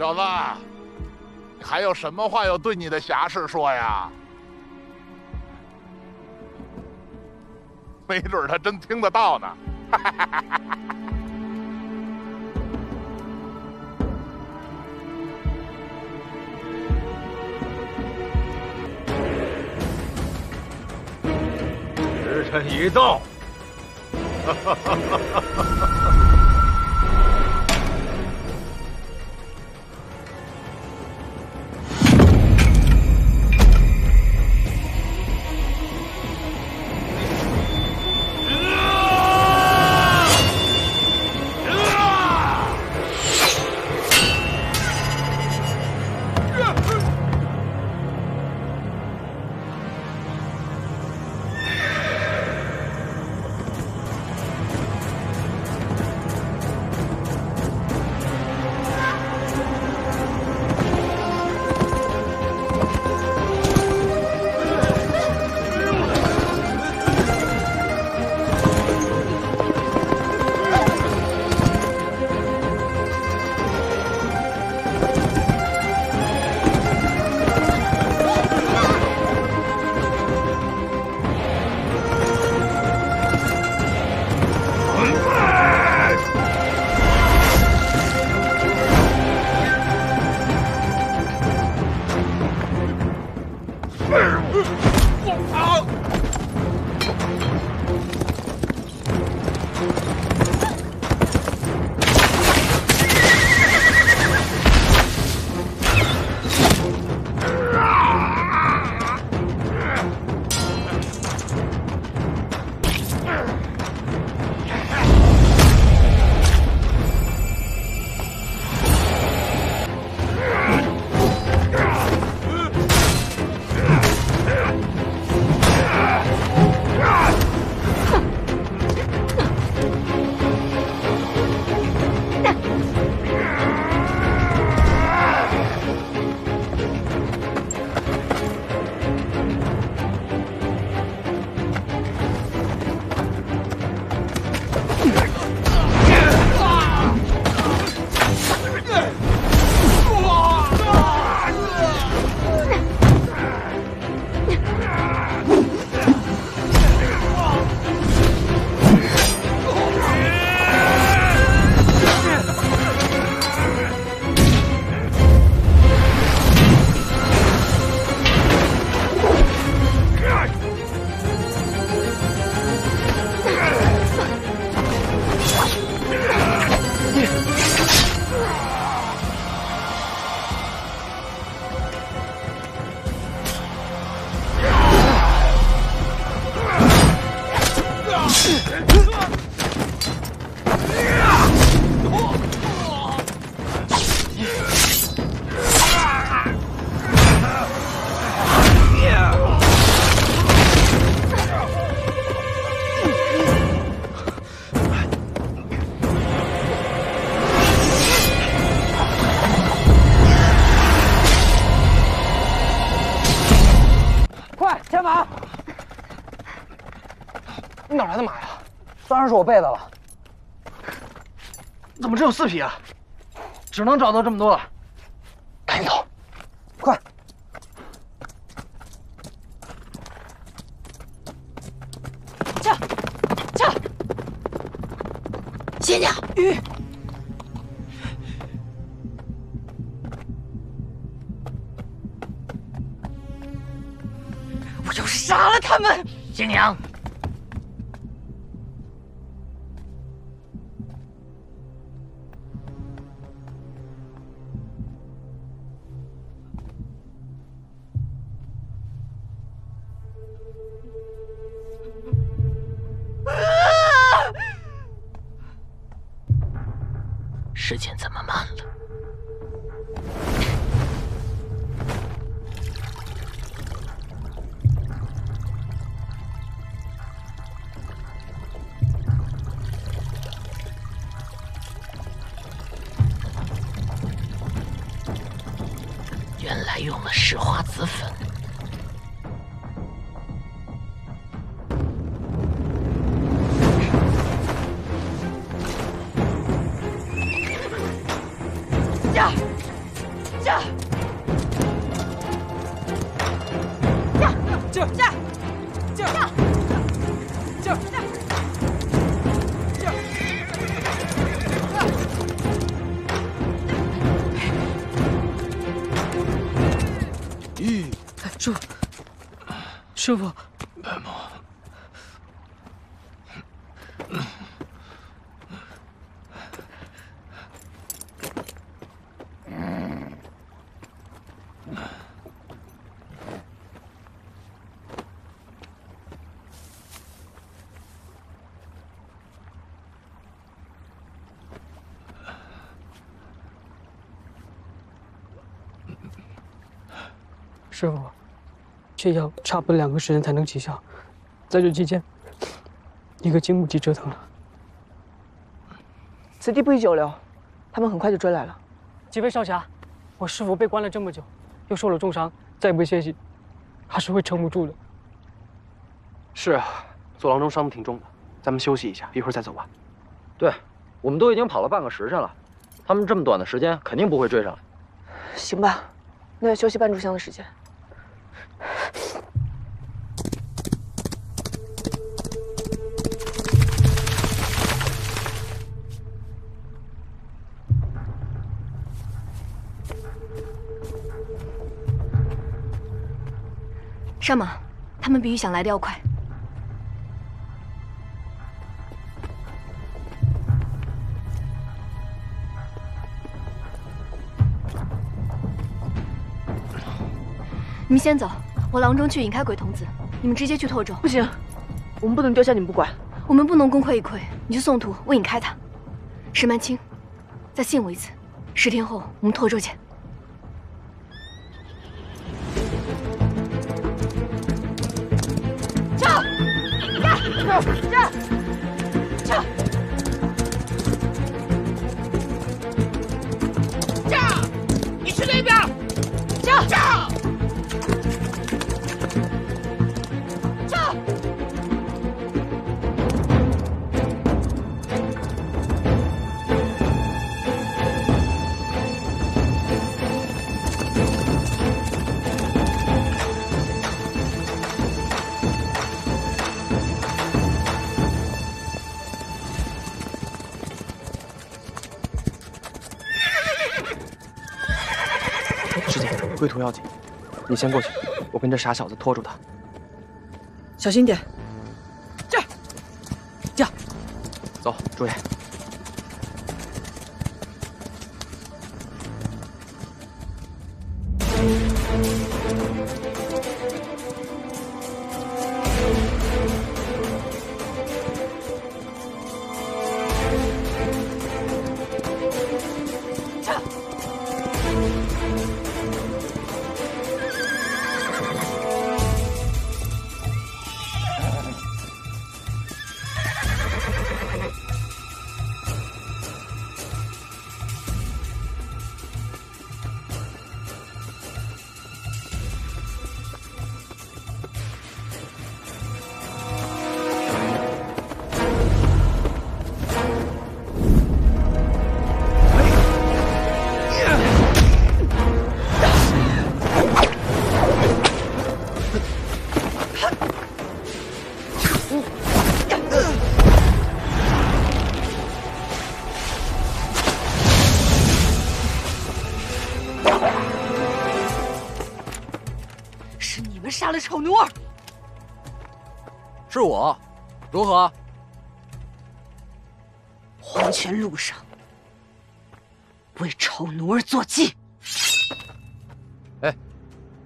小子，你还有什么话要对你的侠士说呀？没准他真听得到呢。时辰已到。 是我背的了，怎么只有4匹啊？只能找到这么多了，赶紧走，快！这，这，新娘鱼，我要是杀了他们，新娘。 时间怎么慢了？原来用了石花子粉。师傅，师傅，白毛，师傅。 这药差不多2个时辰才能起效，在这期间，你可经不起折腾了。此地不宜久留，他们很快就追来了。几位少侠，我师傅被关了这么久，又受了重伤，再不歇息，还是会撑不住的。是啊，左郎中伤得挺重的，咱们休息一下，一会儿再走吧。对，我们都已经跑了半个时辰了，他们这么短的时间肯定不会追上来。行吧，那要休息半炷香的时间。 上马，他们比预想来的要快。你们先走。 我郎中去引开鬼童子，你们直接去拓州。不行，我们不能丢下你们不管。我们不能功亏一篑。你去宋图，我引开他。石曼青，再信我一次。10天后我们拓州见。站！站！站！站！你去那边！站！站！ 归途要紧，你先过去，我跟这傻小子拖住他。小心点，这儿，这儿，走，注意。这儿。 杀了丑奴儿，是我，如何？黄泉路上为丑奴儿做计。哎，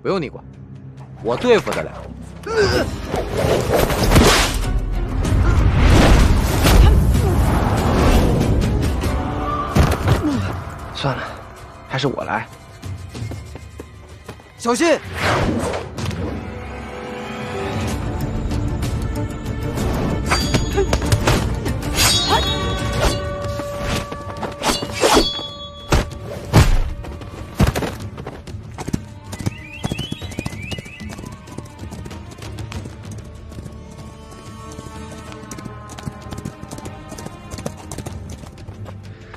不用你管，我对付得了。算了，还是我来。小心！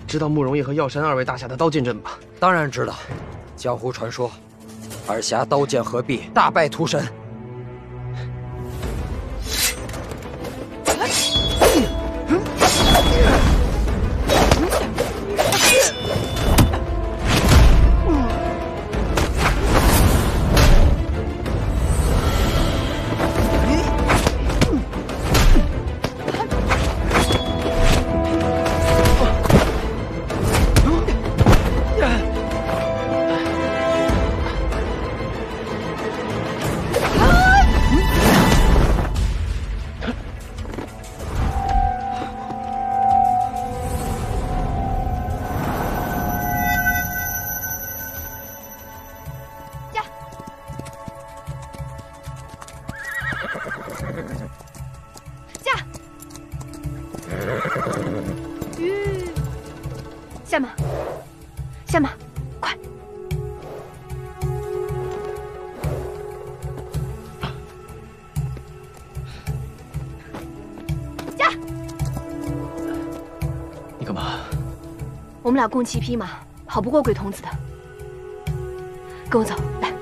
知道慕容易和药山2位大侠的刀剑阵吧？当然知道，江湖传说，二侠刀剑合璧，大败屠神。吁，下马，下马，快！驾！你干嘛？我们俩共骑匹马，好不过鬼童子的。跟我走，来。 走。